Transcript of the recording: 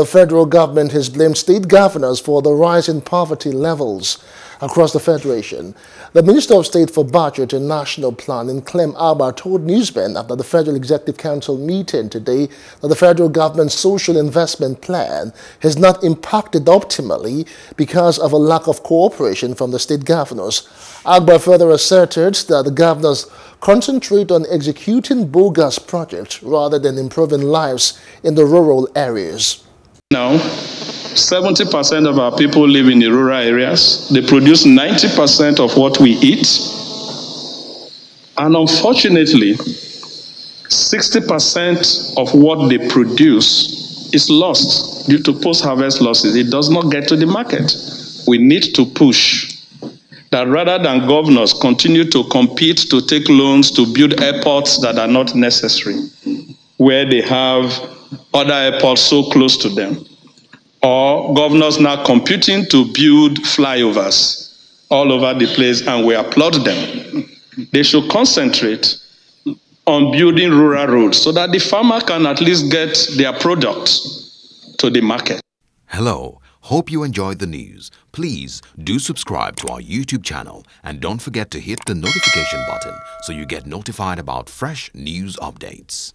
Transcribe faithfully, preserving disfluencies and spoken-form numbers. The federal government has blamed state governors for the rise in poverty levels across the Federation. The Minister of State for Budget and National Planning, Clem Agba, told newsmen after the Federal Executive Council meeting today that the federal government's social investment plan has not impacted optimally because of a lack of cooperation from the state governors. Agba further asserted that the governors concentrate on executing bogus projects rather than improving lives in the rural areas. Now, seventy percent of our people live in the rural areas. They produce ninety percent of what we eat. And unfortunately, sixty percent of what they produce is lost due to post-harvest losses. It does not get to the market. We need to push that rather than governors continue to compete to take loans to build airports that are not necessary, where they have other airports so close to them, or governors now competing to build flyovers all over the place, and we applaud them. They should concentrate on building rural roads so that the farmer can at least get their product to the market. Hello, hope you enjoyed the news. Please do subscribe to our YouTube channel and don't forget to hit the notification button so you get notified about fresh news updates.